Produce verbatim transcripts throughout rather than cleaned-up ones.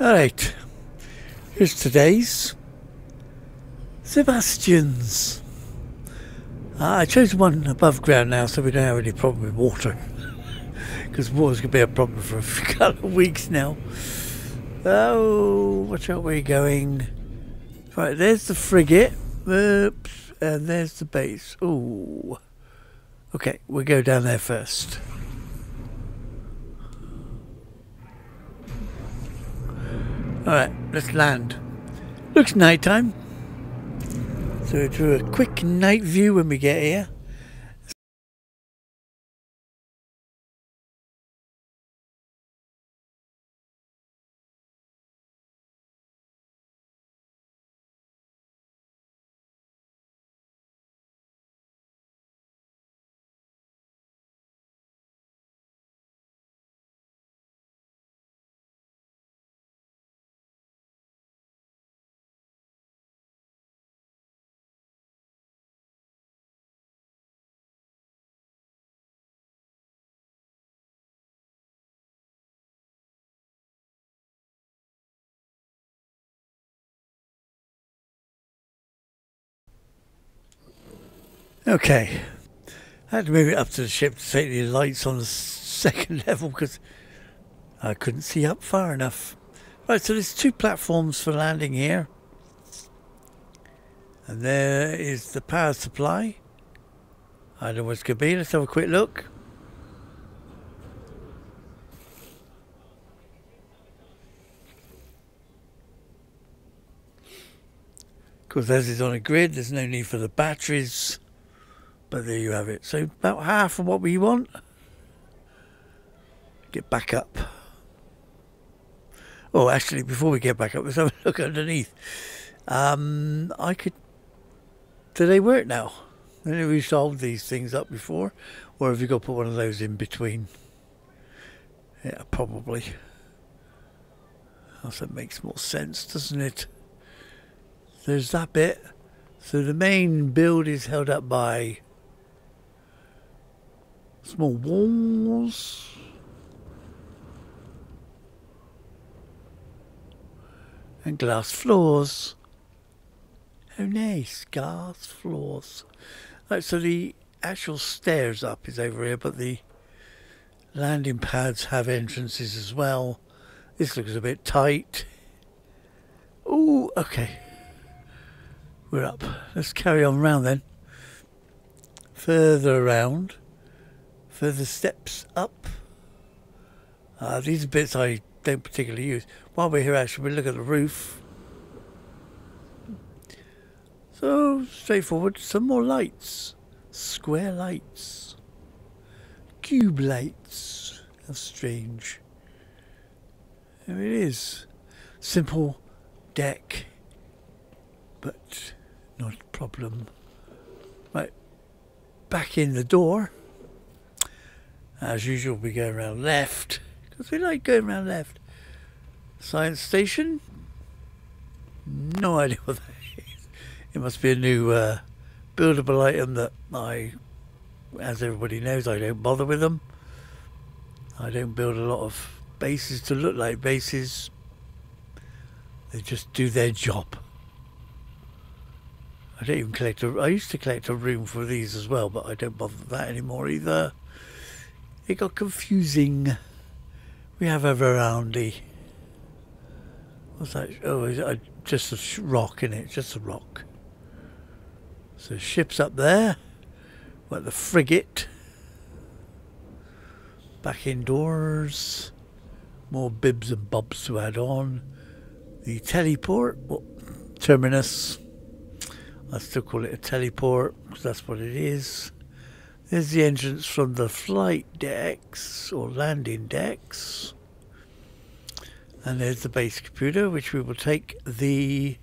Alright, here's today's Sebastian's. Uh, I chose one above ground now so we don't have any problem with water. Because water's going to be a problem for a couple of weeks now. Oh, watch out where you're going. Right, there's the frigate. Oops, and there's the base. Ooh. Okay, we'll go down there first. Alright, let's land. Looks nighttime. So we'll do a quick night view when we get here. Okay, I had to move it up to the ship to take the lights on the second level because I couldn't see up far enough. Right, so there's two platforms for landing here. And there is the power supply. I don't know what it's going to be. Let's have a quick look. Of course, as it's on a grid, there's no need for the batteries. But there you have it. So about half of what we want. Get back up. Oh, actually, before we get back up, let's have a look underneath. Um, I could... Do they work now? I know we solved these things up before. Or have you got to put one of those in between? Yeah, probably. Also makes more sense, doesn't it? There's that bit. So the main build is held up by... small walls. And glass floors. Oh nice, glass floors. Right, so the actual stairs up is over here, but the landing pads have entrances as well. This looks a bit tight. Ooh, okay. We're up. Let's carry on round then. Further around. Further steps up. Uh, these are bits I don't particularly use. While we're here, actually, we look at the roof. So, straightforward. Some more lights. Square lights. Cube lights. How strange. There it is. Simple deck. But... not a problem. Right, back in the door. As usual, we go around left because we like going around left. Science station. No idea what that is. It must be a new uh, buildable item that I, as everybody knows, I don't bother with them. I don't build a lot of bases to look like bases. They just do their job. I don't even collect a... I used to collect a room for these as well, but I don't bother with that anymore either. It got confusing. We have a verandy. What's that? Oh, is it just a rock, in it? Just a rock. So ship's up there. Like the frigate. Back indoors. More bibs and bobs to add on. The teleport. Well, terminus. I still call it a teleport because that's what it is. There's the entrance from the flight decks or landing decks. And there's the base computer, which we will take the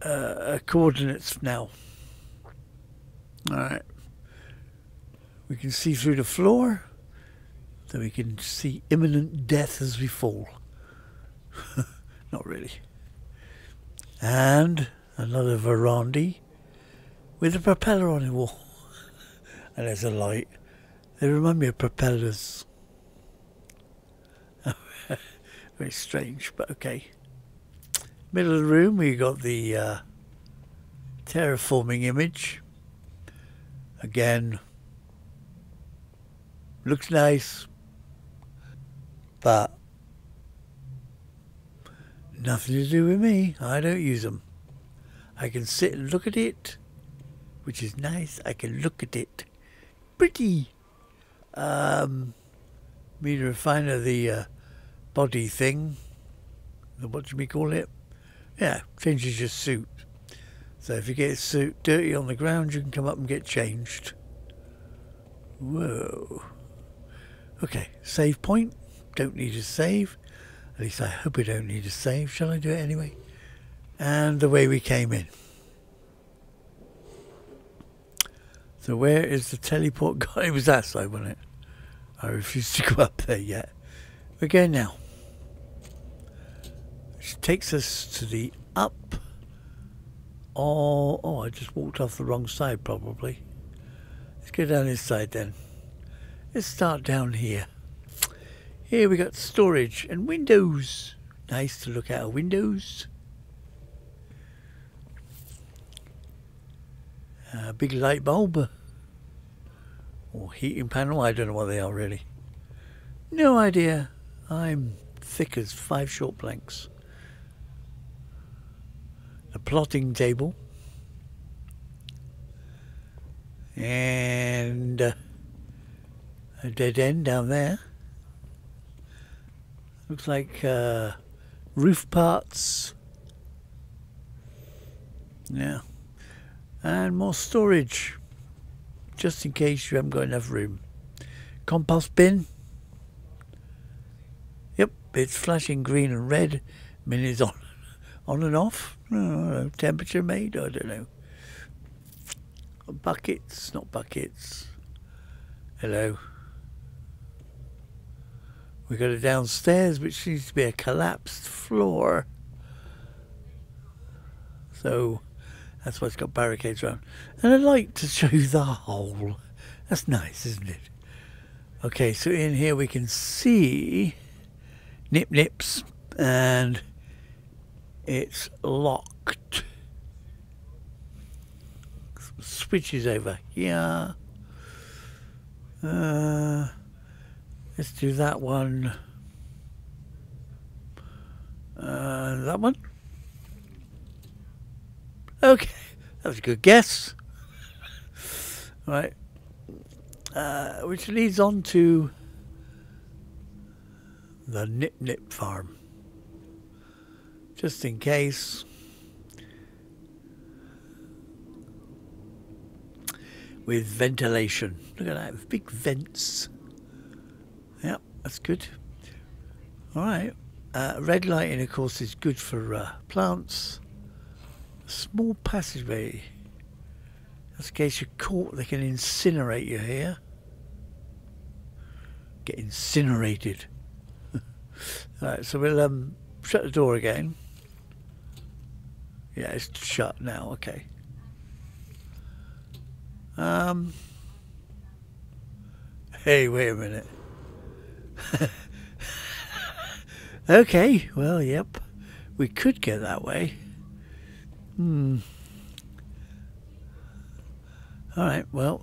uh, coordinates now. Alright. We can see through the floor. So we can see imminent death as we fall. Not really. And... another verandy with a propeller on the wall. And there's a light. They remind me of propellers. Very strange, but okay. Middle of the room, we got the uh, terraforming image. Again, looks nice, but nothing to do with me. I don't use them. I can sit and look at it, which is nice. I can look at it. Pretty. Um, me to refiner the uh, body thing. The, what do we call it? Yeah, changes your suit. So if you get a suit dirty on the ground, you can come up and get changed. Whoa. Okay, save point. Don't need to save. At least I hope we don't need to save. Shall I do it anyway? And the way we came in. So where is the teleport guy? It was that side, wasn't it? I refuse to go up there yet. We're going now. Which takes us to the up. Oh, oh, I just walked off the wrong side probably. Let's go down this side then. Let's start down here. Here we got storage and windows. Nice to look out of windows. A big light bulb. Or heating panel. I don't know what they are really. No idea. I'm thick as five short planks. A plotting table. And uh, a dead end down there. Looks like uh, roof parts. Yeah. And more storage, just in case you haven't got enough room. Compost bin. Yep, it's flashing green and red. I mean, it's on, on and off. Uh, temperature made, I don't know. Buckets, not buckets. Hello. We got it downstairs, which seems to be a collapsed floor. So that's why it's got barricades around. And I like to show you the hole. That's nice, isn't it? Okay, so in here we can see Nip Nips, and it's locked. Some switches over here. Uh, let's do that one. Uh, that one. Okay, that was a good guess. Right, uh, which leads on to the Nip Nip farm. Just in case. With ventilation. Look at that, big vents. Yep, that's good. Alright, uh, red lighting of course is good for uh, plants. Small passageway. Just in case you're caught, they can incinerate you here. Get incinerated. Alright, so we'll um, shut the door again. Yeah, it's shut now, okay. Um. Hey, wait a minute. Okay, well, yep. We could get that way. Hmm. All right, well,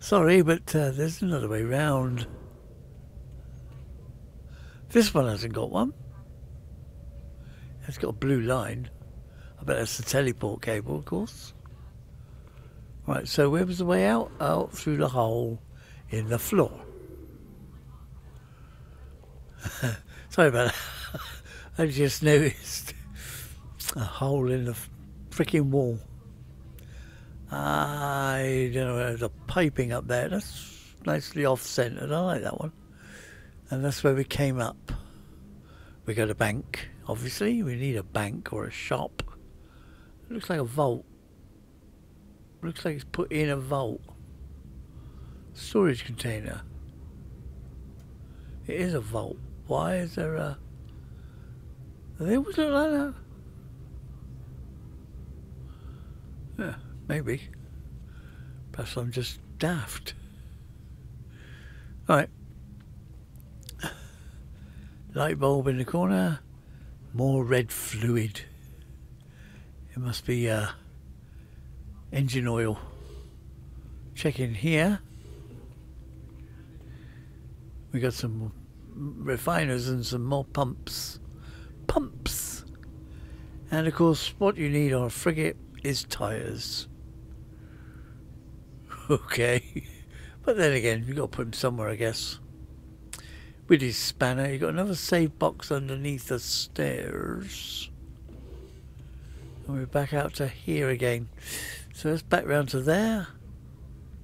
sorry, but uh, there's another way round. This one hasn't got one. It's got a blue line. I bet that's the teleport cable, of course. All right, so where was the way out? Out through the hole in the floor. Sorry about that. I just noticed a hole in the freaking wall. I don't know, there's a piping up there. That's nicely off-centered. I like that one. And that's where we came up. We got a bank, obviously. We need a bank or a shop. It looks like a vault. It looks like it's put in a vault. Storage container. It is a vault. Why is there a... They always look like that. Yeah, maybe. Perhaps I'm just daft. Alright. Light bulb in the corner. More red fluid. It must be uh, engine oil. Check in here. We got some refiners and some more pumps. Pumps! And of course what you need on a frigate is tyres. Okay. But then again, you've got to put them somewhere, I guess. With his spanner, you've got another save box underneath the stairs. And we're back out to here again. So let's back round to there.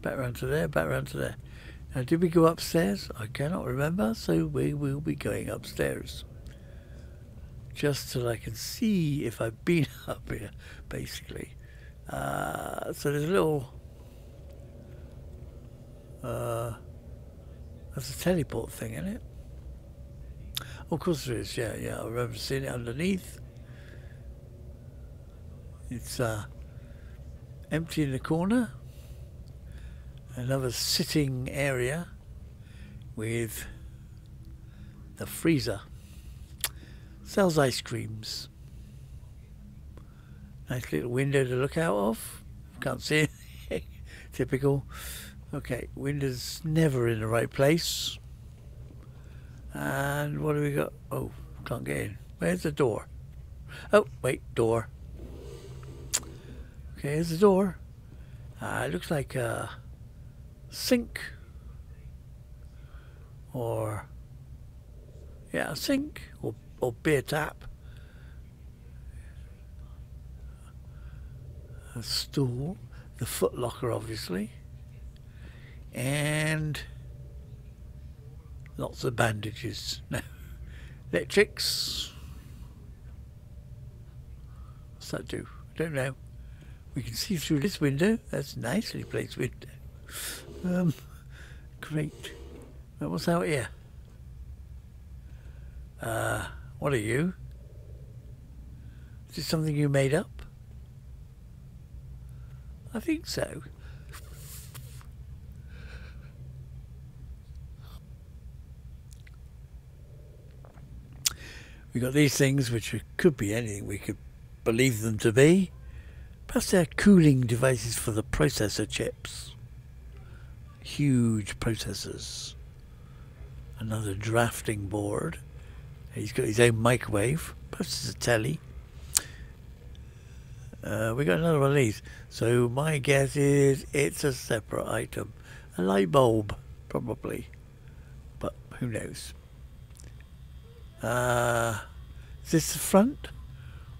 Back round to there, back round to there. Now, did we go upstairs? I cannot remember, so we will be going upstairs. Just so I can see if I've been up here, basically. Uh, so there's a little... Uh, that's a teleport thing, isn't it? Oh, of course there is, yeah, yeah. I remember seeing it underneath. It's uh, empty in the corner. Another sitting area with the freezer. Sells ice creams. Nice little window to look out of. Can't see it. Typical. Okay, window's never in the right place. And what do we got? Oh, can't get in. Where's the door? Oh, wait, door. Okay, here's the door. Uh, it looks like a sink. Or, yeah, a sink. Or, or beer tap. A stool. The footlocker, obviously. And lots of bandages. No. Electrics. What's that do? I don't know. We can see through this window. That's a nicely placed window. Um, great. Now, what's out here? Uh, what are you? Is this something you made up? I think so. We've got these things, which could be anything we could believe them to be. Plus they're cooling devices for the processor chips. Huge processors. Another drafting board. He's got his own microwave. Plus there's a telly. Uh, we got another one of these. So my guess is it's a separate item. A light bulb, probably. But who knows? Uh, is this the front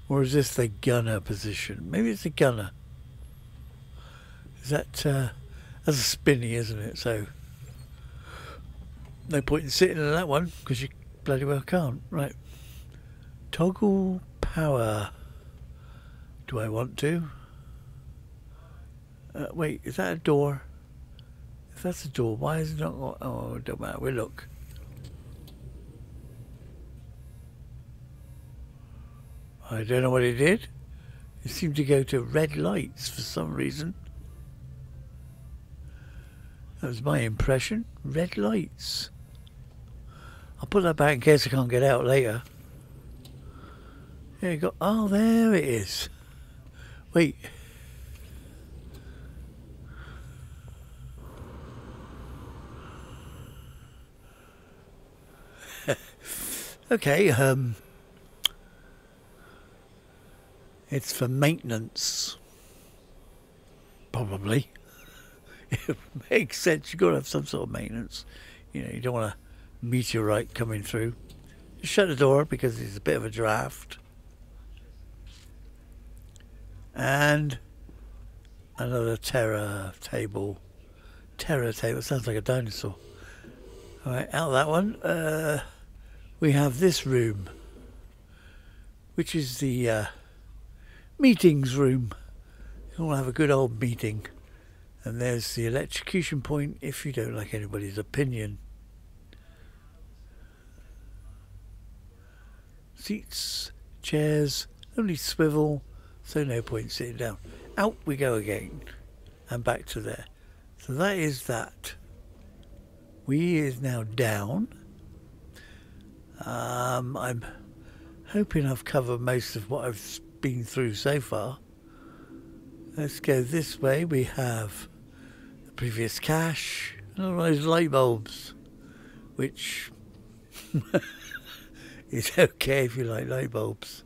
or is this the gunner position? Maybe it's the gunner. Is that uh, that's a spinny, isn't it? So no point in sitting in that one because you bloody well can't. Right, toggle power. Do I want to? Uh, wait, is that a door? If that's a door, why is it not? Oh, it don't matter. We look. I don't know what it did. It seemed to go to red lights for some reason. That was my impression. Red lights. I'll put that back in case I can't get out later. There you go. Oh, there it is. Wait. Okay, um... it's for maintenance, probably. It makes sense. You've got to have some sort of maintenance. You know, you don't want a meteorite coming through. Just shut the door because it's a bit of a draft. And another terror table. Terror table sounds like a dinosaur. All right, out of that one, uh, we have this room, which is the. Uh, meetings room. You all have a good old meeting. And there's the electrocution point if you don't like anybody's opinion. Seats, chairs, only swivel, so no point sitting down. Out we go again and back to there. So that is that. We is now down Um, I'm hoping I've covered most of what I've been through so far. Let's go this way. We have the previous cache and all those light bulbs, which is okay if you like light bulbs.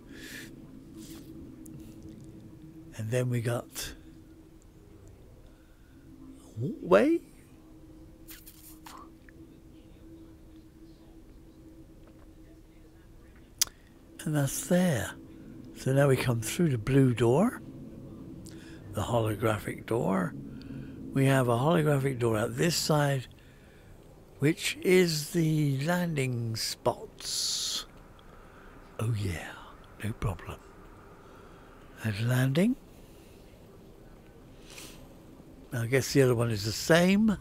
And then we got walkway. And that's there. So now we come through the blue door, the holographic door. We have a holographic door out this side, which is the landing spots. Oh yeah, no problem. And landing. I guess the other one is the same. I'm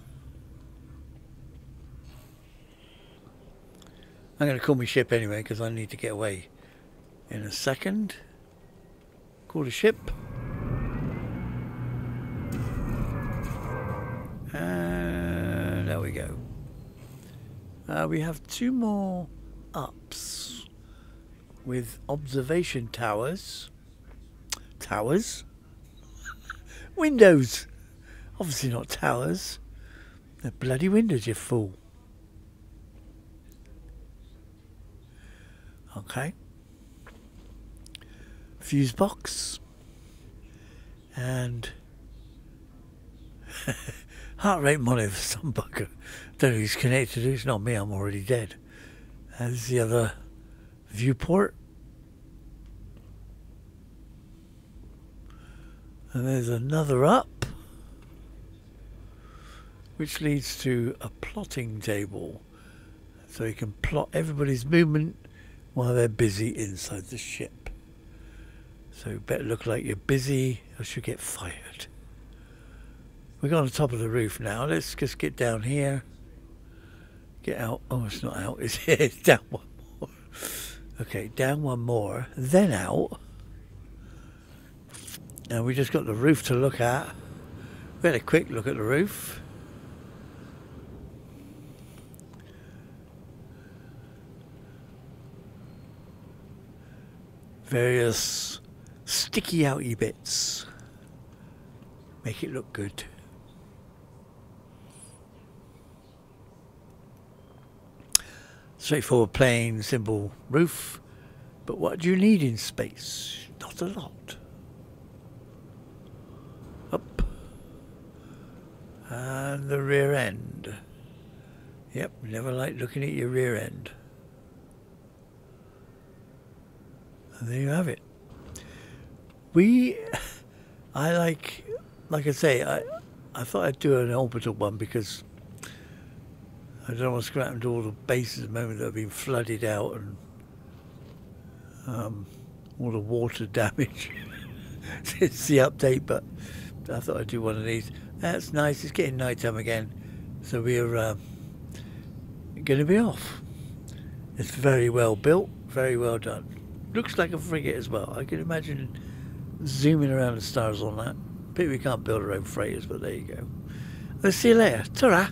going to call my ship anyway because I need to get away in a second. Call the ship. And there we go. Uh, we have two more ups with observation towers. Towers? Windows! Obviously not towers. They're bloody windows, you fool. Okay. Fuse box and heart rate monitor for some bugger. Don't know who's connected to. It's not me, I'm already dead. And this is the other viewport. And there's another up, which leads to a plotting table. So you can plot everybody's movement while they're busy inside the ship. So better look like you're busy, or she'll get fired. We're on the top of the roof now. Let's just get down here. Get out. Oh, it's not out. It's here. It's down one more. Okay, down one more. Then out. And we just got the roof to look at. We had a quick look at the roof. Various sticky outy bits. Make it look good. Straightforward, plain, simple roof. But what do you need in space? Not a lot. Up. And the rear end. Yep, never like looking at your rear end. And there you have it. We, I like, like I say, I, I thought I'd do an orbital one because I don't want to scrap into all the bases at the moment that have been flooded out and um, all the water damage since the update, but I thought I'd do one of these. That's nice, it's getting night time again, so we're uh, going to be off. It's very well built, very well done. Looks like a frigate as well, I can imagine zooming around the stars on that. Pity we can't build our own freighters, but there you go. I'll see you later. Ta-ra!